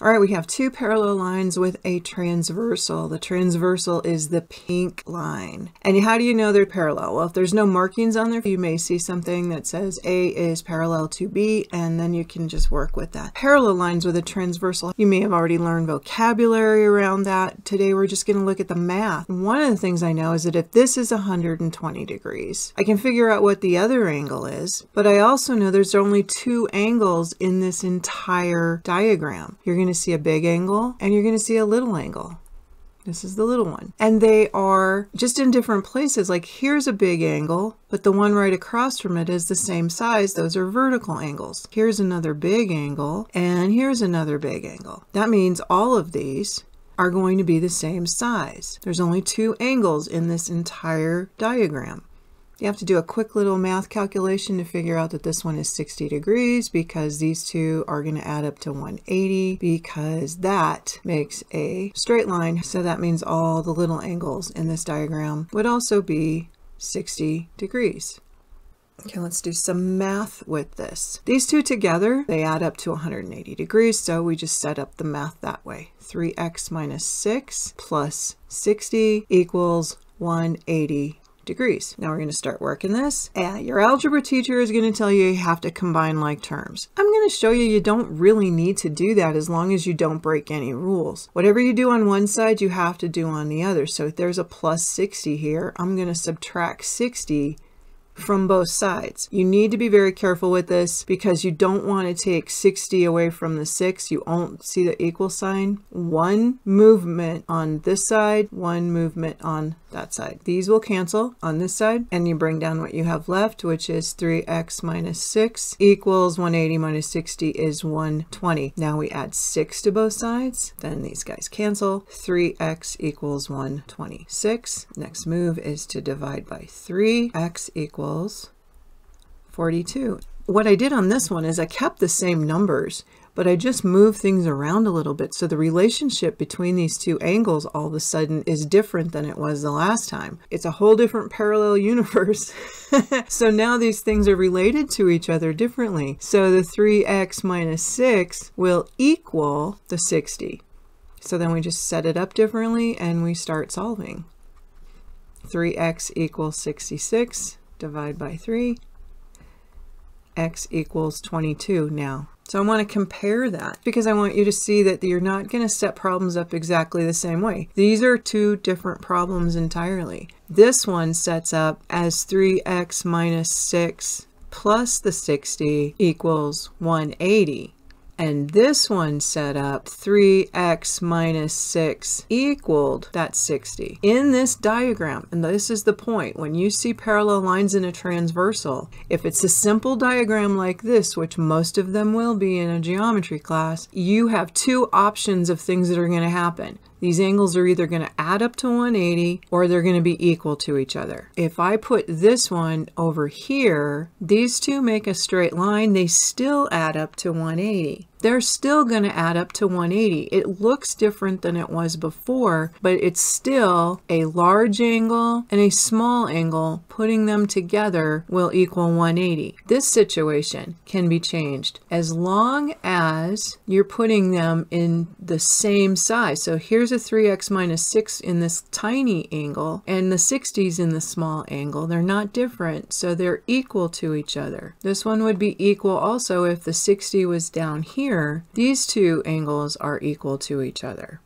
All right, we have two parallel lines with a transversal. The transversal is the pink line. And how do you know they're parallel? Well, if there's no markings on there, you may see something that says A is parallel to B, and then you can just work with that. Parallel lines with a transversal, you may have already learned vocabulary around that. Today, we're just gonna look at the math. One of the things I know is that if this is 120 degrees, I can figure out what the other angle is, but I also know there's only two angles in this entire diagram. You're gonna see a big angle and you're gonna see a little angle. This is the little one. And they are just in different places. Like here's a big angle, but the one right across from it is the same size. Those are vertical angles. Here's another big angle and here's another big angle. That means all of these are going to be the same size. There's only two angles in this entire diagram. You have to do a quick little math calculation to figure out that this one is 60 degrees because these two are going to add up to 180 because that makes a straight line. So that means all the little angles in this diagram would also be 60 degrees. Okay, let's do some math with this. These two together, they add up to 180 degrees, so we just set up the math that way. 3x minus 6 plus 60 equals 180 degrees. Now we're going to start working this. And your algebra teacher is going to tell you you have to combine like terms. I'm going to show you you don't really need to do that as long as you don't break any rules. Whatever you do on one side, you have to do on the other. So if there's a plus 60 here, I'm going to subtract 60 from both sides. You need to be very careful with this because you don't want to take 60 away from the 6. You won't see the equal sign. One movement on this side, one movement on that side. These will cancel on this side and you bring down what you have left, which is 3x minus 6 equals 180 minus 60 is 120. Now we add 6 to both sides, then these guys cancel. 3x equals 126. Next move is to divide by 3. X equals 42. What I did on this one is I kept the same numbers, but I just move things around a little bit. So the relationship between these two angles all of a sudden is different than it was the last time. It's a whole different parallel universe. So now these things are related to each other differently. So the 3x minus 6 will equal the 60. So then we just set it up differently and we start solving. 3x equals 66, divide by 3. X equals 22 now. So I want to compare that because I want you to see that you're not going to set problems up exactly the same way. These are two different problems entirely. This one sets up as 3x minus 6 plus the 60 equals 180. And this one set up 3x minus 6 equaled that 60. In this diagram, and this is the point, when you see parallel lines in a transversal, if it's a simple diagram like this, which most of them will be in a geometry class, you have two options of things that are going to happen. These angles are either going to add up to 180 or they're going to be equal to each other. If I put this one over here, these two make a straight line. They still add up to 180. They're still going to add up to 180. It looks different than it was before, but it's still a large angle and a small angle. Putting them together will equal 180. This situation can be changed as long as you're putting them in the same size. So here's a 3x minus 6 in this tiny angle and the 60's in the small angle. They're not different, so they're equal to each other. This one would be equal also if the 60 was down here. These two angles are equal to each other.